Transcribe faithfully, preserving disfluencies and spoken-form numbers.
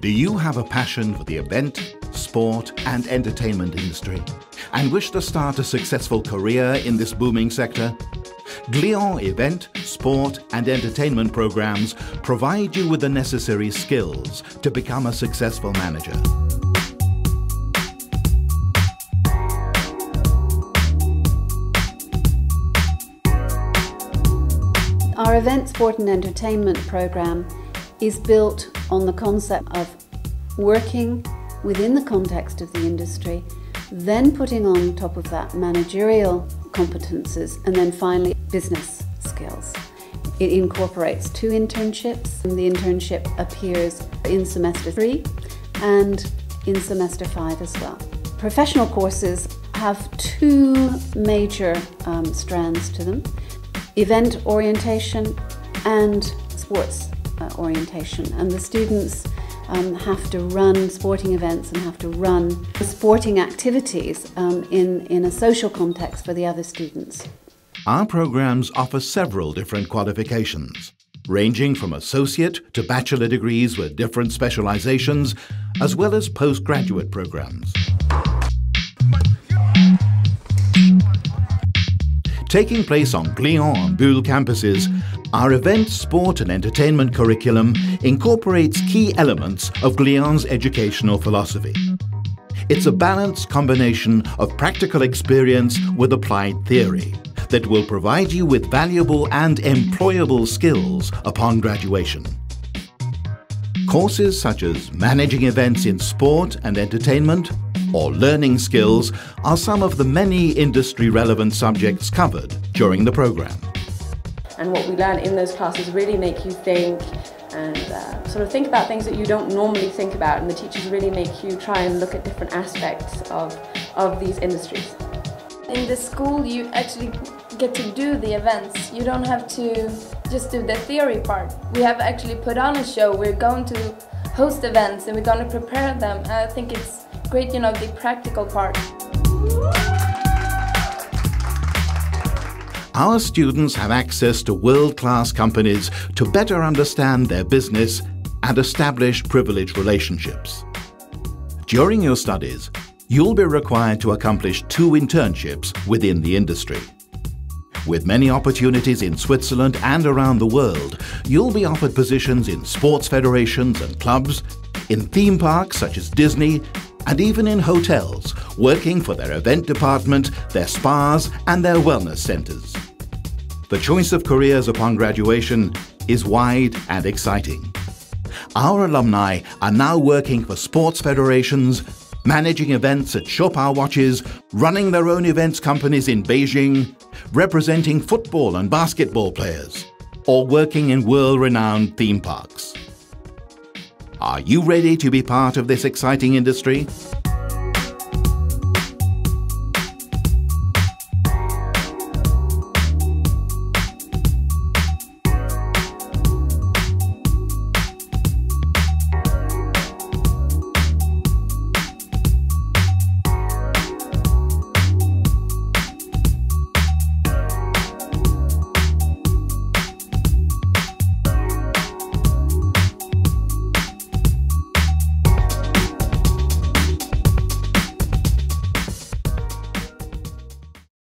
Do you have a passion for the event, sport and entertainment industry and wish to start a successful career in this booming sector? Glion event, sport and entertainment programs provide you with the necessary skills to become a successful manager. Our event, sport and entertainment program is built on the concept of working within the context of the industry, then putting on top of that managerial competences, and then finally business skills. It incorporates two internships, and the internship appears in semester three and in semester five as well. Professional courses have two major um, strands to them: event orientation and sports uh, orientation, and the students Um, have to run sporting events and have to run sporting activities um, in, in a social context for the other students. Our programs offer several different qualifications, ranging from associate to bachelor degrees with different specializations, as well as postgraduate programs. Taking place on Glion and Bulle campuses, our event, sport and entertainment curriculum incorporates key elements of Glion's educational philosophy. It's a balanced combination of practical experience with applied theory that will provide you with valuable and employable skills upon graduation. Courses such as managing events in sport and entertainment or learning skills are some of the many industry-relevant subjects covered during the programme. And what we learn in those classes really make you think and uh, sort of think about things that you don't normally think about, and the teachers really make you try and look at different aspects of, of these industries. In the school you actually get to do the events. You don't have to just do the theory part. We have actually put on a show. We're going to host events and we're going to prepare them. I think it's great, you know, the practical part. Our students have access to world-class companies to better understand their business and establish privileged relationships. During your studies, you'll be required to accomplish two internships within the industry. With many opportunities in Switzerland and around the world, you'll be offered positions in sports federations and clubs, in theme parks such as Disney, and even in hotels, working for their event department, their spas, and their wellness centers. The choice of careers upon graduation is wide and exciting. Our alumni are now working for sports federations, managing events at Chopard Watches, running their own events companies in Beijing, representing football and basketball players, or working in world-renowned theme parks. Are you ready to be part of this exciting industry?